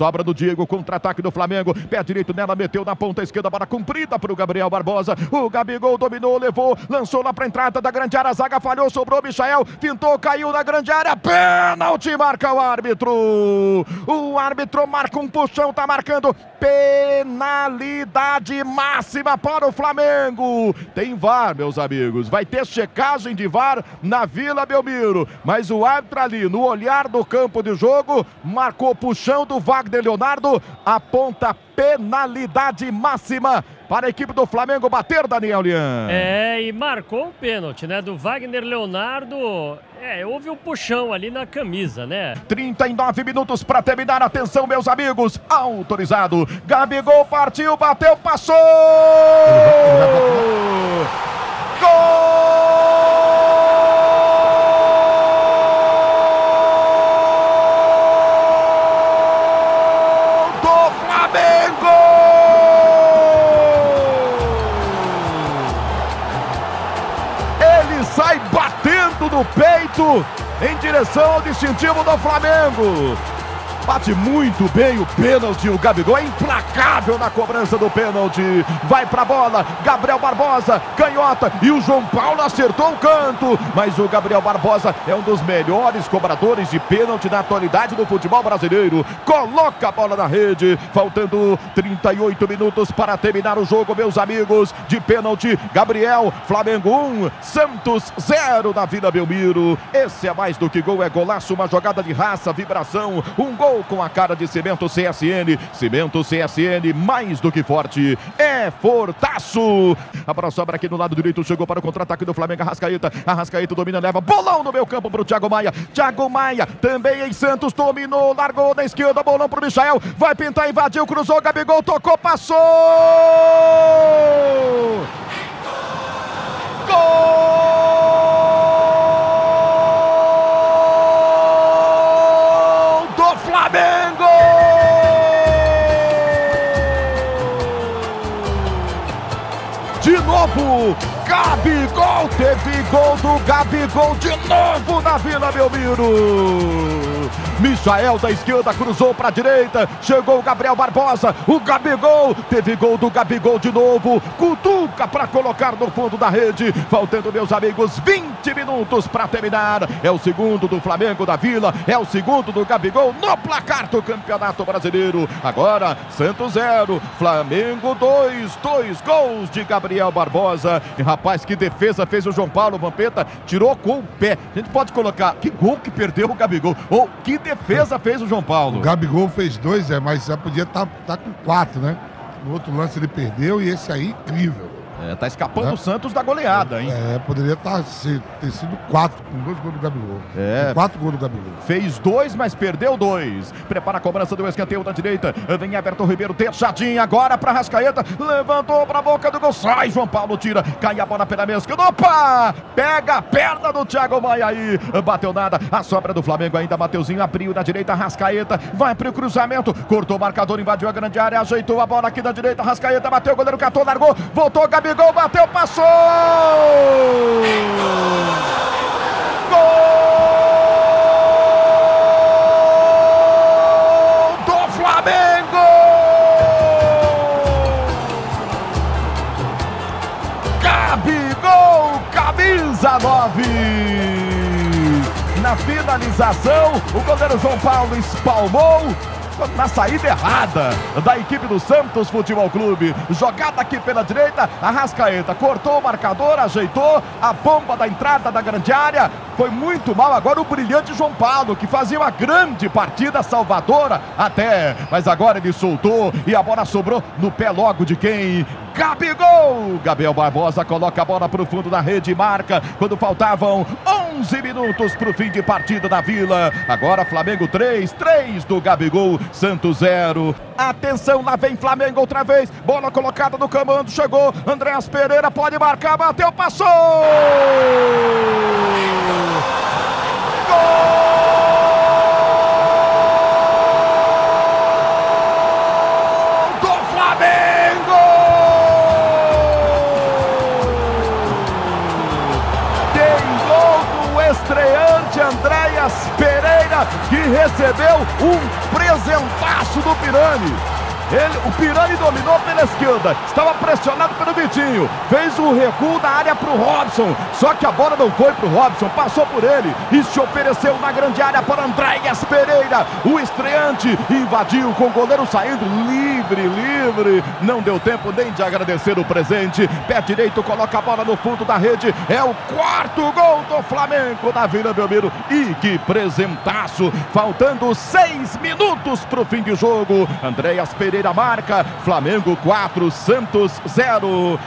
Sobra do Diego, contra-ataque do Flamengo. Pé direito nela, meteu na ponta esquerda, bola comprida para o Gabriel Barbosa. O Gabigol dominou, levou, lançou lá para a entrada da grande área. A zaga falhou, sobrou Michael, pintou, caiu na grande área. Pênalti, marca o árbitro. O árbitro marca um puxão, tá marcando penalidade máxima para o Flamengo. Tem VAR, meus amigos. Vai ter checagem de VAR na Vila Belmiro. Mas o árbitro ali, no olhar do campo de jogo, marcou puxão do Wagner Leonardo, aponta penalidade máxima para a equipe do Flamengo bater, Daniel Lian. É, e marcou o pênalti, né, do Wagner Leonardo. É, houve um puxão ali na camisa, né? 39 minutos para terminar. Atenção, meus amigos. Autorizado. Gabigol partiu, bateu, passou! Gol! Sai batendo no peito em direção ao distintivo do Flamengo. Bate muito bem o pênalti. O Gabigol é implacável na cobrança do pênalti. Vai pra bola, Gabriel Barbosa, canhota. E o João Paulo acertou o canto. Mas o Gabriel Barbosa é um dos melhores cobradores de pênalti na atualidade do futebol brasileiro. Coloca a bola na rede. Faltando 38 minutos para terminar o jogo, meus amigos. De pênalti, Gabriel, Flamengo 1, Santos 0 na Vila Belmiro. Esse é mais do que gol, é golaço. Uma jogada de raça, vibração. Um gol com a cara de Cimento CSN. Cimento CSN, mais do que forte, é fortaço. A bola sobra aqui no lado direito, chegou para o contra-ataque do Flamengo. Arrascaeta, Arrascaeta domina, leva bolão no meio campo para o Thiago Maia. Thiago Maia também em Santos, dominou, largou na esquerda, bolão para o Michael, vai pintar, invadiu, cruzou, Gabigol tocou, passou! Gol! Flamengo! De novo, Gabigol, teve gol do Gabigol de novo na Vila Belmiro. Michael da esquerda cruzou para a direita, chegou o Gabriel Barbosa, o Gabigol, teve gol do Gabigol de novo, cutuca para colocar no fundo da rede, faltando, meus amigos, 20 minutos para terminar. É o segundo do Flamengo da Vila, é o segundo do Gabigol no placar do Campeonato Brasileiro. Agora, Santos 0, Flamengo 2, dois gols de Gabriel Barbosa. E rapaz, que defesa fez o João Paulo, o Vampeta tirou com o pé. A gente pode colocar, que gol que perdeu o Gabigol, ou que defesa fez o João Paulo. O Gabigol fez 2, mas já podia estar com 4, né? No outro lance ele perdeu e esse aí, incrível. É, tá escapando o Santos da goleada, hein? É, poderia ter sido 4, com 2 gols do Gabigol. É. Com 4 gols do Gabigol. Fez 2, mas perdeu 2. Prepara a cobrança do escanteio da direita. Vem Everton Ribeiro, deixadinho agora pra Arrascaeta. Levantou pra boca do gol. Sai, João Paulo tira. Cai a bola pela mesa. Opa! Pega a perna do Thiago Maia aí. Bateu nada. A sobra do Flamengo ainda. Mateuzinho abriu na direita. Arrascaeta vai pro cruzamento. Cortou o marcador, invadiu a grande área. Ajeitou a bola aqui da direita. Arrascaeta bateu. O goleiro catou, largou. Voltou, Gabigol. Gol, bateu, passou! Gol do Flamengo! Gabigol, camisa 9! Na finalização, o goleiro João Paulo espalmou na saída errada da equipe do Santos Futebol Clube. Jogada aqui pela direita, Arrascaeta cortou o marcador, ajeitou a bomba da entrada da grande área. Foi muito mal agora o brilhante João Paulo, que fazia uma grande partida salvadora até, mas agora ele soltou e a bola sobrou no pé logo de quem? Gabigol! Gabriel Barbosa coloca a bola para o fundo da rede e marca quando faltavam 11 minutos para o fim de partida na Vila. Agora Flamengo 3, 3 do Gabigol, Santos 0. Atenção, lá vem Flamengo outra vez. Bola colocada no comando, chegou Andréas Pereira, pode marcar, bateu, passou! Gol do Flamengo! Tem gol do estreante Andréas Pereira. Maia, que recebeu um presentaço do Pirani. O Pirani dominou pela esquerda, estava pressionado pelo Vitinho, fez um recuo da área para o Robson, só que a bola não foi para o Robson, passou por ele e se ofereceu na grande área para Andréas Pereira, o estreante, invadiu com o goleiro saindo livre, não deu tempo nem de agradecer o presente, pé direito coloca a bola no fundo da rede, é o quarto gol do Flamengo da Vila Belmiro, e que presentaço, faltando 6 minutos para o fim de jogo, Andréas Pereira marca, Flamengo 4, Santos 0.